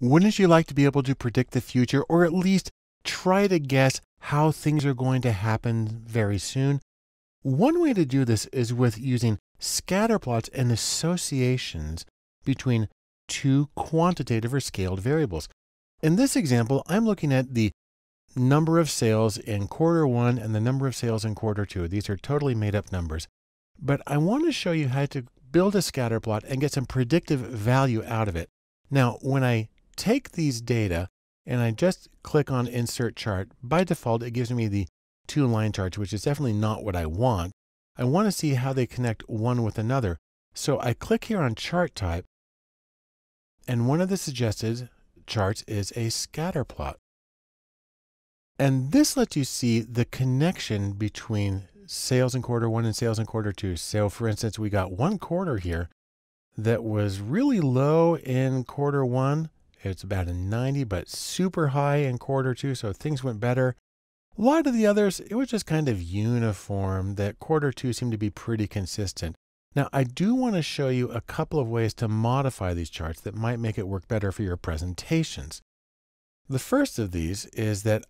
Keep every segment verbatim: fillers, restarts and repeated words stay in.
Wouldn't you like to be able to predict the future, or at least try to guess how things are going to happen very soon? One way to do this is with using scatter plots and associations between two quantitative or scaled variables. In this example, I'm looking at the number of sales in quarter one and the number of sales in quarter two. These are totally made up numbers. But I want to show you how to build a scatter plot and get some predictive value out of it. Now, when I take these data and I just click on Insert Chart, by default, it gives me the two line charts, which is definitely not what I want. I want to see how they connect one with another. So I click here on Chart Type, and one of the suggested charts is a scatter plot. And this lets you see the connection between sales in quarter one and sales in quarter two. So for instance, we got one quarter here that was really low in quarter one. It's about a ninety, but super high in quarter two. So things went better. A lot of the others, it was just kind of uniform. That quarter two seemed to be pretty consistent. Now, I do want to show you a couple of ways to modify these charts that might make it work better for your presentations. The first of these is that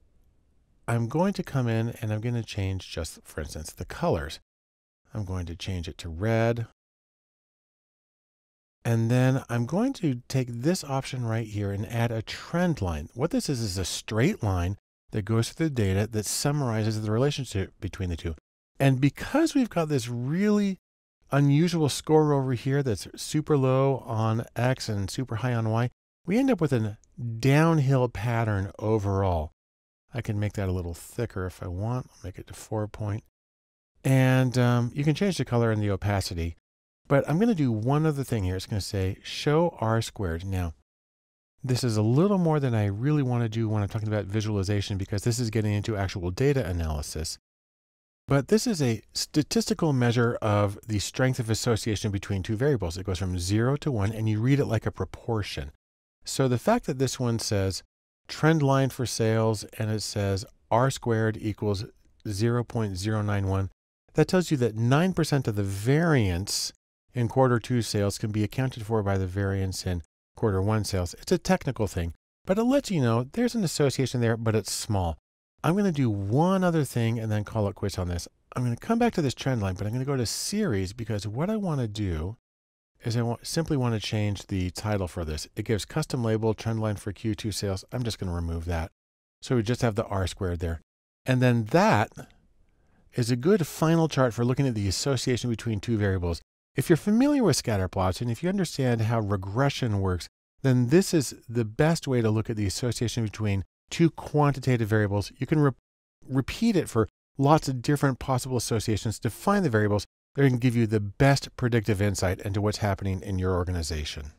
I'm going to come in and I'm going to change just, for instance, the colors. I'm going to change it to red. And then I'm going to take this option right here and add a trend line. What this is is a straight line that goes through the data that summarizes the relationship between the two. And because we've got this really unusual score over here that's super low on X and super high on Y, we end up with a downhill pattern overall. I can make that a little thicker if I want. I'll make it to four point. And um, you can change the color and the opacity. But I'm going to do one other thing here. It's going to say show R squared. Now, this is a little more than I really want to do when I'm talking about visualization, because this is getting into actual data analysis. But this is a statistical measure of the strength of association between two variables. It goes from zero to one, and you read it like a proportion. So the fact that this one says trend line for sales, and it says R squared equals zero point zero nine one. That tells you that nine percent of the variance in quarter two sales can be accounted for by the variance in quarter one sales. It's a technical thing, but it lets you know there's an association there, but it's small. I'm going to do one other thing and then call it quits on this. I'm going to come back to this trend line, but I'm going to go to series, because what I want to do is I want, simply want to change the title for this. It gives custom label trendline for Q two sales. I'm just going to remove that. So we just have the R squared there. And then that is a good final chart for looking at the association between two variables. If you're familiar with scatter plots, and if you understand how regression works, then this is the best way to look at the association between two quantitative variables. You can re repeat it for lots of different possible associations to find the variables. They can give you the best predictive insight into what's happening in your organization.